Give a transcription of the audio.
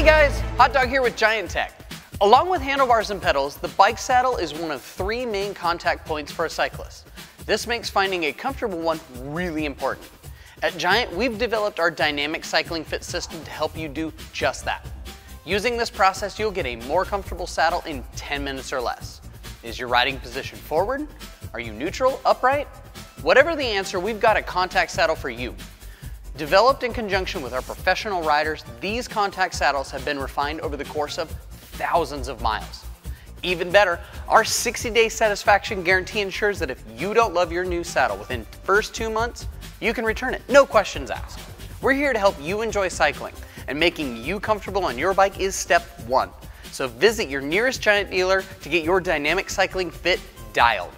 Hey guys, Hot Dog here with Giant Tech. Along with handlebars and pedals, the bike saddle is one of three main contact points for a cyclist. This makes finding a comfortable one really important. At Giant, we've developed our Dynamic Cycling Fit system to help you do just that. Using this process, you'll get a more comfortable saddle in 10 minutes or less. Is your riding position forward? Are you neutral, upright? Whatever the answer, we've got a contact saddle for you. Developed in conjunction with our professional riders, these contact saddles have been refined over the course of thousands of miles. Even better, our 60-day satisfaction guarantee ensures that if you don't love your new saddle within the first 2 months, you can return it, no questions asked. We're here to help you enjoy cycling, and making you comfortable on your bike is step one. So visit your nearest Giant dealer to get your Dynamic Cycling Fit dialed.